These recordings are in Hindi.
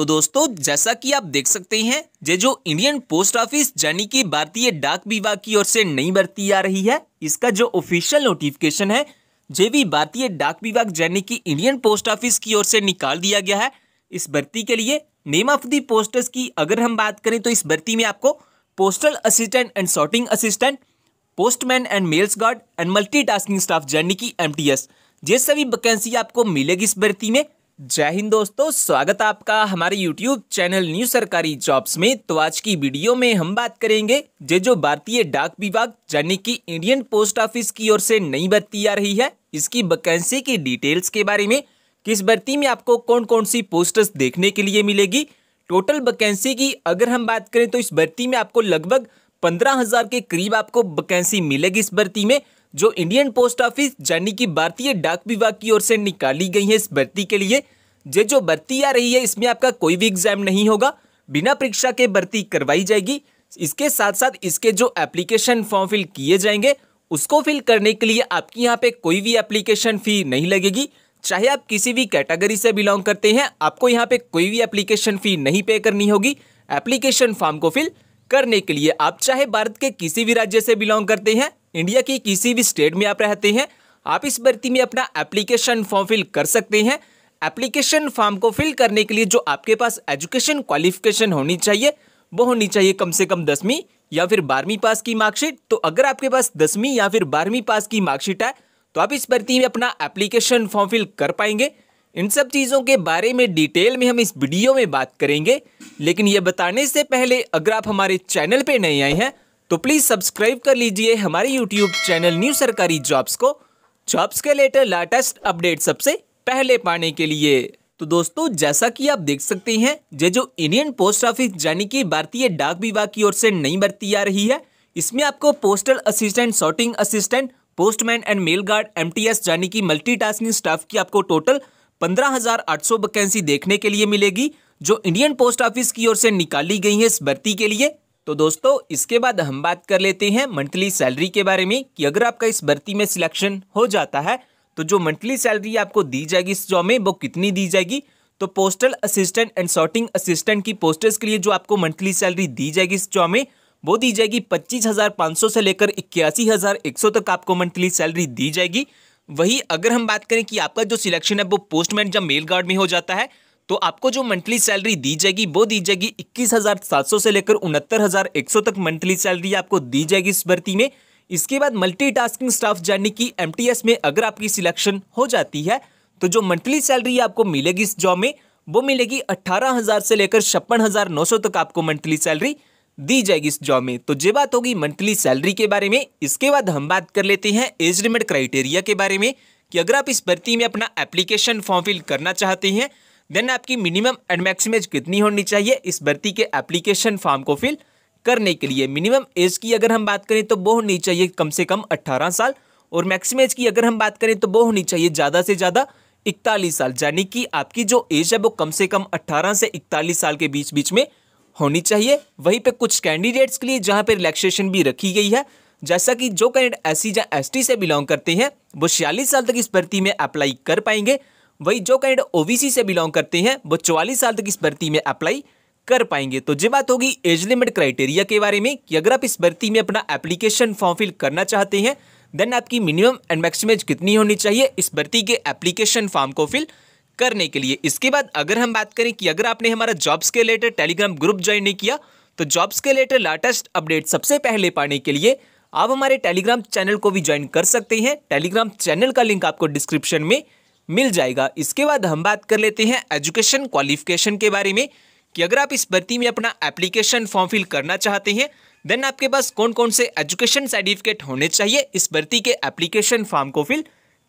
तो दोस्तों जैसा कि आप देख सकते हैं ये जो इंडियन पोस्ट ऑफिस यानी कि भारतीय डाक विभाग की ओर से नई भर्ती आ रही है, इसका जो ऑफिशियल नोटिफिकेशन है ये भी भारतीय डाक विभाग यानी कि इंडियन पोस्ट ऑफिस की ओर से निकाल दिया गया है। इस भर्ती के लिए नेम ऑफ दी पोस्टर्स की अगर हम बात करें तो इस भर्ती में आपको postal assistant and sorting assistant, postman and mails guard and multitasking staff यानी कि MTS, ये सभी वैकेंसी आपको मिलेगी इस भर्ती में। जय हिंद दोस्तों, स्वागत है आपका हमारे YouTube चैनल न्यू सरकारी जॉब्स में। तो आज की वीडियो में हम बात करेंगे ये जो भारतीय डाक विभाग यानी कि इंडियन पोस्ट ऑफिस की ओर से नई भर्ती आ रही है, इसकी वैकेंसी की डिटेल्स के बारे में, किस भर्ती में आपको कौन कौन सी पोस्ट्स देखने के लिए मिलेगी। टोटल वैकेंसी की अगर हम बात करें तो इस भर्ती में आपको लगभग 15,000 के करीब आपको वैकेंसी मिलेगी इस भर्ती में, जो इंडियन पोस्ट ऑफिस यानी कि भारतीय डाक विभाग की ओर से निकाली गई है इस भर्ती के लिए। ये जो भर्ती आ रही है इसमें आपका कोई भी एग्जाम नहीं होगा, बिना परीक्षा के भर्ती करवाई जाएगी। इसके साथ साथ इसके जो एप्लीकेशन फॉर्म फिल किए जाएंगे उसको फिल करने के लिए आपकी यहाँ पे कोई भी एप्लीकेशन फ़ी नहीं लगेगी। चाहे आप किसी भी कैटेगरी से बिलोंग करते हैं, आपको यहाँ पे कोई भी एप्लीकेशन फ़ी नहीं पे करनी होगी। एप्लीकेशन फॉर्म को फिल करने के लिए आप चाहे भारत के किसी भी राज्य से बिलोंग करते हैं, इंडिया की किसी भी स्टेट में आप रहते हैं, आप इस भर्ती में अपना एप्लीकेशन फॉर्म फिल कर सकते हैं। एप्लीकेशन फॉर्म को फिल करने के लिए जो आपके पास एजुकेशन क्वालिफिकेशन होनी चाहिए वो होनी चाहिए कम से कम 10वीं या फिर 12वीं पास की मार्कशीट। तो अगर आपके पास 10वीं या फिर 12वीं पास की मार्कशीट है तो आप इस भर्ती में अपना एप्लीकेशन फॉर्म फिल कर पाएंगे। इन सब चीज़ों के बारे में डिटेल में हम इस वीडियो में बात करेंगे, लेकिन ये बताने से पहले अगर आप हमारे चैनल पे नए आए हैं तो प्लीज़ सब्सक्राइब कर लीजिए हमारे यूट्यूब चैनल न्यू सरकारी जॉब्स को, जॉब्स के लेटेस्ट अपडेट सबसे पहले पाने के लिए। तो दोस्तों जैसा कि आप देख सकते हैं ये जो इंडियन पोस्ट ऑफिस यानी कि भारतीय डाक विभाग की ओर से नई भर्ती आ रही है, इसमें आपको postal assistant, sorting assistant, postman and mail guard MTS यानी कि मल्टीटास्किंग स्टाफ की आपको टोटल 15,800 वैकेंसी देखने के लिए मिलेगी, जो इंडियन पोस्ट ऑफिस की ओर से निकाली गई है इस भर्ती के लिए। तो दोस्तों इसके बाद हम बात कर लेते हैं मंथली सैलरी के बारे में कि अगर आपका इस भर्ती में सिलेक्शन हो जाता है तो जो मंथली सैलरी आपको दी जाएगी इस जॉब में वो कितनी दी जाएगी। तो postal assistant and sorting assistant की पोस्ट्स के लिए जो आपको मंथली सैलरी दी जाएगी इस जॉब में वो दी जाएगी 25,500 से लेकर 81,100 तक आपको मंथली सैलरी दी जाएगी। वहीं अगर हम बात करें कि आपका जो सिलेक्शन है वो पोस्टमैन या मेल गार्ड में हो जाता है तो आपको जो मंथली सैलरी दी जाएगी वो दी जाएगी 21,700 से लेकर 69,100 तक मंथली सैलरी आपको दी जाएगी इस भर्ती में। इसके बाद मल्टीटास्किंग स्टाफ यानी कि MTS में अगर आपकी सिलेक्शन हो जाती है तो जो मंथली सैलरी आपको मिलेगी इस जॉब में वो मिलेगी 18,000 से लेकर 56,900 तक आपको मंथली सैलरी दी जाएगी इस जॉब में। तो ये बात होगी मंथली सैलरी के बारे में। इसके बाद हम बात कर लेते हैं एज लिमिट क्राइटेरिया के बारे में कि अगर आप इस भर्ती में अपना एप्लीकेशन फॉर्म फिल करना चाहते हैं देन आपकी मिनिमम एंड मैक्सिमम एज कितनी होनी चाहिए इस भर्ती के एप्लीकेशन फॉर्म को फिल करने के लिए। मिनिमम एज की अगर हम बात करें तो वो होनी चाहिए कम से कम 18 साल, और मैक्सिमम एज की अगर हम बात करें तो वो होनी चाहिए ज़्यादा से ज़्यादा 41 साल, यानी कि आपकी जो एज है वो कम से कम 18 से 41 साल के बीच बीच में होनी चाहिए। वहीं पे कुछ कैंडिडेट्स के लिए जहाँ पे रिलैक्सेशन भी रखी गई है, जैसा कि जो कैंडिडेट SC या ST से बिलोंग करते हैं वो 46 साल तक इस भर्ती में अप्लाई कर पाएंगे। वही जो कैंडिडेट OBC से बिलोंग करते हैं वो 44 साल तक इस भर्ती में अप्लाई कर पाएंगे। तो ये बात होगी एज लिमिट क्राइटेरिया के बारे में कि अगर आप इस भर्ती में अपना एप्लीकेशन फॉर्म फिल करना चाहते हैं देन आपकी मिनिमम एंड मैक्सिमम एज कितनी होनी चाहिए इस भर्ती के एप्लीकेशन फॉर्म को फिल करने के लिए। इसके बाद अगर हम बात करें कि अगर आपने हमारा जॉब्स के रिलेटेड टेलीग्राम ग्रुप ज्वाइन नहीं किया तो जॉब्स के रिलेटेड लेटेस्ट अपडेट सबसे पहले पाने के लिए आप हमारे टेलीग्राम चैनल को भी ज्वाइन कर सकते हैं। टेलीग्राम चैनल का लिंक आपको डिस्क्रिप्शन में मिल जाएगा। इसके बाद हम बात कर लेते हैं एजुकेशन क्वालिफिकेशन के बारे में कि अगर आप इस भर्ती में अपना एप्लीकेशन फॉर्म फिल करना चाहते हैं देन आपके पास कौन कौन से एजुकेशन सर्टिफिकेट होने चाहिए इस भर्ती के एप्लीकेशन फॉर्म को फिल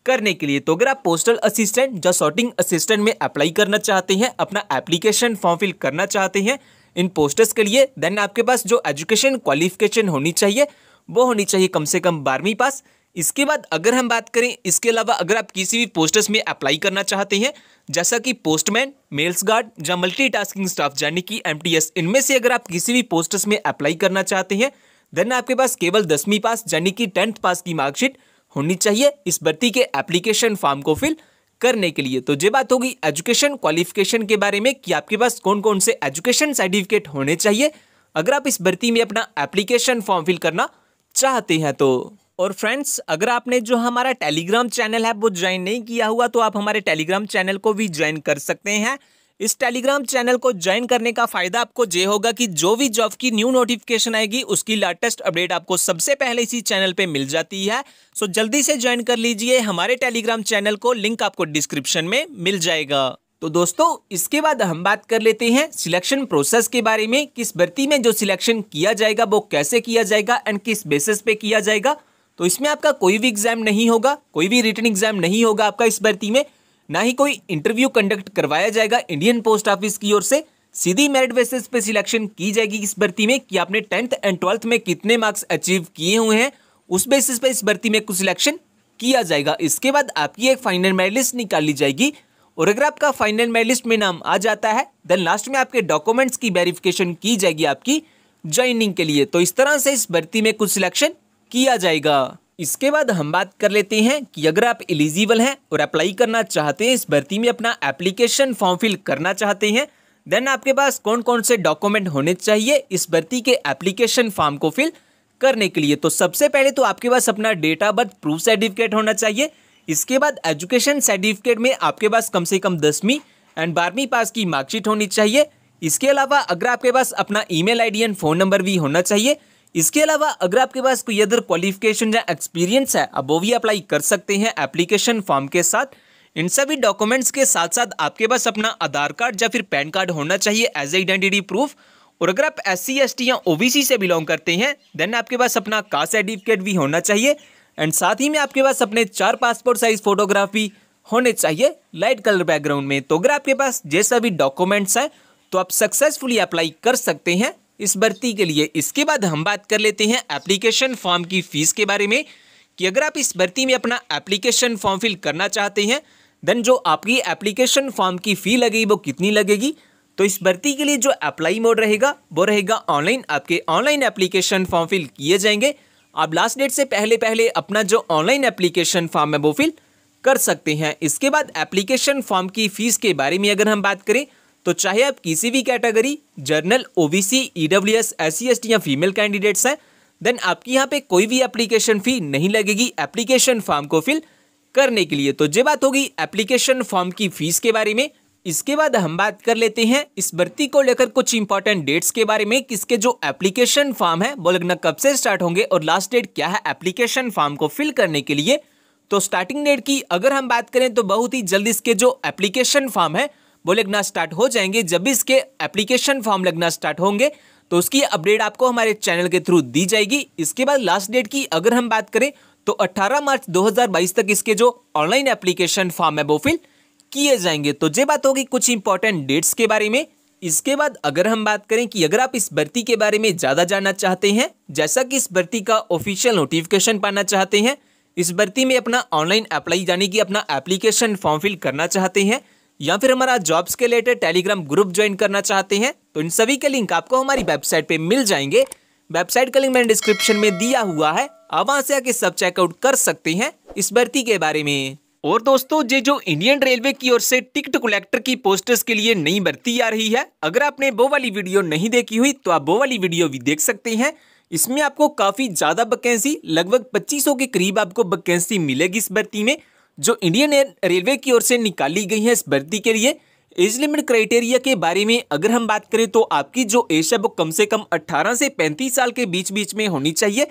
करने के लिए। तो अगर आप पोस्टल असिस्टेंट या सॉर्टिंग असिस्टेंट में अप्लाई करना चाहते हैं, अपना एप्लीकेशन फॉर्म फिल करना चाहते हैं इन पोस्ट्स के लिए देन आपके पास जो एजुकेशन क्वालिफिकेशन होनी चाहिए वो होनी चाहिए कम से कम 12वीं पास। इसके बाद अगर हम बात करें, इसके अलावा अगर आप किसी भी पोस्ट्स में अप्लाई करना चाहते हैं जैसा कि पोस्टमैन, मेल्स गार्ड या मल्टीटास्किंग स्टाफ यानी कि MTS, इनमें से अगर आप किसी भी पोस्ट्स में अप्लाई करना चाहते हैं देन आपके पास केवल 10वीं पास यानी कि 10th पास की मार्कशीट होनी चाहिए इस भर्ती के एप्लीकेशन फॉर्म को फिल करने के लिए। तो ये बात होगी एजुकेशन क्वालिफिकेशन के बारे में कि आपके पास कौन कौन से एजुकेशन सर्टिफिकेट होने चाहिए अगर आप इस भर्ती में अपना एप्लीकेशन फॉर्म फिल करना चाहते हैं तो। और फ्रेंड्स, अगर आपने जो हमारा टेलीग्राम चैनल है वो ज्वाइन नहीं किया हुआ तो आप हमारे टेलीग्राम चैनल को भी ज्वाइन कर सकते हैं। इस टेलीग्राम चैनल को ज्वाइन करने का फायदा आपको ये होगा कि जो भी जॉब की न्यू नोटिफिकेशन आएगी उसकी लेटेस्ट अपडेट आपको सबसे पहले इसी चैनल पे मिल जाती है। सो जल्दी से ज्वाइन कर लीजिए हमारे टेलीग्राम चैनल को, लिंक आपको डिस्क्रिप्शन में मिल जाएगा। तो दोस्तों, इसके बाद हम बात कर लेते हैं सिलेक्शन प्रोसेस के बारे में। किस भर्ती में जो सिलेक्शन किया जाएगा वो कैसे किया जाएगा एंड किस बेसिस पे किया जाएगा। तो इसमें आपका कोई भी एग्जाम नहीं होगा, कोई भी रिटन एग्जाम नहीं होगा आपका इस भर्ती में, ना ही कोई इंटरव्यू कंडक्ट करवाया जाएगा इंडियन पोस्ट ऑफिस की ओर से। सीधी मेरिट बेसिस पे सिलेक्शन की जाएगी इस भर्ती में कि आपने 10th एंड 12th में कितने मार्क्स अचीव किए हुए हैं, उस बेसिस पे इस भर्ती में कुछ सिलेक्शन किया जाएगा। इसके बाद आपकी एक फाइनल मेरिट लिस्ट निकाली जाएगी और अगर आपका फाइनल मेरिट लिस्ट में नाम आ जाता है देन लास्ट में आपके डॉक्यूमेंट्स की वेरिफिकेशन की जाएगी आपकी ज्वाइनिंग के लिए। तो इस तरह से इस भर्ती में कुछ सिलेक्शन किया जाएगा। इसके बाद हम बात कर लेते हैं कि अगर आप एलिजिबल हैं और अप्लाई करना चाहते हैं, इस भर्ती में अपना एप्लीकेशन फॉर्म फिल करना चाहते हैं, देन आपके पास कौन कौन से डॉक्यूमेंट होने चाहिए इस भर्ती के एप्लीकेशन फॉर्म को फिल करने के लिए। तो सबसे पहले तो आपके पास अपना date of birth proof certificate होना चाहिए। इसके बाद एजुकेशन सर्टिफिकेट में आपके पास कम से कम 10वीं एंड 12वीं पास की मार्कशीट होनी चाहिए। इसके अलावा अगर आपके पास अपना email ID and phone number भी होना चाहिए। इसके अलावा अगर आपके पास कोई अदर क्वालिफिकेशन या एक्सपीरियंस है आप वो भी अप्लाई कर सकते हैं एप्लीकेशन फॉर्म के साथ। इन सभी डॉक्यूमेंट्स के साथ साथ आपके पास अपना आधार कार्ड या फिर पैन कार्ड होना चाहिए एज आइडेंटिटी प्रूफ। और अगर आप SC ST या OBC से बिलोंग करते हैं देन आपके पास अपना कास्ट सर्टिफिकेट भी होना चाहिए एंड साथ ही में आपके पास अपने 4 पासपोर्ट साइज फोटोग्राफी होने चाहिए लाइट कलर बैकग्राउंड में। तो अगर आपके पास जैसा भी डॉक्यूमेंट्स हैं तो आप सक्सेसफुली अप्लाई कर सकते हैं इस भर्ती के लिए। इसके बाद हम बात कर लेते हैं एप्लीकेशन फॉर्म की फीस के बारे में कि अगर आप इस भर्ती में अपना एप्लीकेशन फॉर्म फिल करना चाहते हैं देन जो आपकी एप्लीकेशन फॉर्म की फ़ी लगेगी वो कितनी लगेगी। तो इस भर्ती के लिए जो अप्लाई मोड रहेगा वो रहेगा ऑनलाइन। आपके ऑनलाइन एप्लीकेशन फॉर्म फिल किए जाएंगे। आप लास्ट डेट से पहले पहले अपना जो ऑनलाइन एप्लीकेशन फॉर्म है वो फिल कर सकते हैं। इसके बाद एप्लीकेशन फॉर्म की फ़ीस के बारे में अगर हम बात करें तो चाहे आप किसी भी category general, OBC, EWS, SC ST या फीमेल कैंडिडेट्स हैं देन आपकी यहाँ पे कोई भी एप्लीकेशन फ़ी नहीं लगेगी एप्लीकेशन फॉर्म को फिल करने के लिए। तो ये बात होगी एप्लीकेशन फॉर्म की फ़ीस के बारे में। इसके बाद हम बात कर लेते हैं इस भर्ती को लेकर कुछ इंपॉर्टेंट डेट्स के बारे में, किसके जो एप्लीकेशन फॉर्म है वो लगना कब से स्टार्ट होंगे और लास्ट डेट क्या है एप्लीकेशन फॉर्म को फिल करने के लिए। तो स्टार्टिंग डेट की अगर हम बात करें तो बहुत ही जल्दी इसके जो एप्लीकेशन फॉर्म है वो लगना स्टार्ट हो जाएंगे। जब भी इसके एप्लीकेशन फॉर्म लगना स्टार्ट होंगे तो उसकी अपडेट आपको हमारे चैनल के थ्रू दी जाएगी। इसके बाद लास्ट डेट की अगर हम बात करें तो 18 मार्च 2022 तक इसके जो ऑनलाइन एप्लीकेशन फॉर्म है वो फिल किए जाएंगे। तो ये बात होगी कुछ इंपॉर्टेंट डेट्स के बारे में। इसके बाद अगर हम बात करें कि अगर आप इस भर्ती के बारे में ज़्यादा जानना चाहते हैं, जैसा कि इस भर्ती का ऑफिशियल नोटिफिकेशन पाना चाहते हैं, इस भर्ती में अपना ऑनलाइन अप्लाई यानी कि अपना एप्लीकेशन फॉर्म फिल करना चाहते हैं या फिर हमारा जॉब्स के रिलेटेड टेलीग्राम ग्रुप ज्वाइन करना चाहते हैं तो इन सभी के लिंक आपको हमारी वेबसाइट पे मिल जाएंगे। वेबसाइट का लिंक मैंने डिस्क्रिप्शन में दिया हुआ है, आप वहाँ से आके सब चेकआउट कर सकते हैं इस भर्ती के बारे में। और दोस्तों, ये जो इंडियन रेलवे की ओर से टिकट कलेक्टर की पोस्टर्स के लिए नई भर्ती आ रही है, अगर आपने वो वाली वीडियो नहीं देखी हुई तो आप वो वाली वीडियो भी देख सकते हैं। इसमें आपको काफ़ी ज़्यादा वैकेंसी, लगभग 2500 के करीब आपको वैकेंसी मिलेगी इस भर्ती में जो इंडियन रेलवे की ओर से निकाली गई है इस भर्ती के लिए। एज लिमिट क्राइटेरिया के बारे में अगर हम बात करें तो आपकी जो एज है वो कम से कम 18 से 35 साल के बीच में होनी चाहिए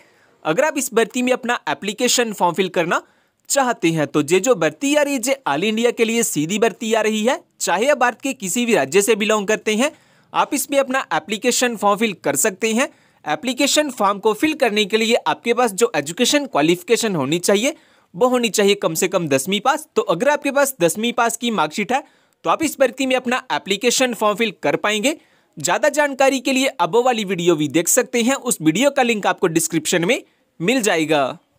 अगर आप इस भर्ती में अपना एप्लीकेशन फॉर्म फिल करना चाहते हैं। तो ये जो भर्ती आ रही है ऑल इंडिया के लिए सीधी भर्ती आ रही है। चाहे आप भारत के किसी भी राज्य से बिलोंग करते हैं आप इसमें अपना एप्लीकेशन फॉर्म फिल कर सकते हैं। एप्लीकेशन फॉर्म को फिल करने के लिए आपके पास जो एजुकेशन क्वालिफिकेशन होनी चाहिए वो होनी चाहिए कम से कम 10वीं पास। तो अगर आपके पास 10वीं पास की मार्कशीट है तो आप इस भर्ती में अपना एप्लीकेशन फॉर्म फिल कर पाएंगे। ज़्यादा जानकारी के लिए अब वो वाली वीडियो भी देख सकते हैं, उस वीडियो का लिंक आपको डिस्क्रिप्शन में मिल जाएगा।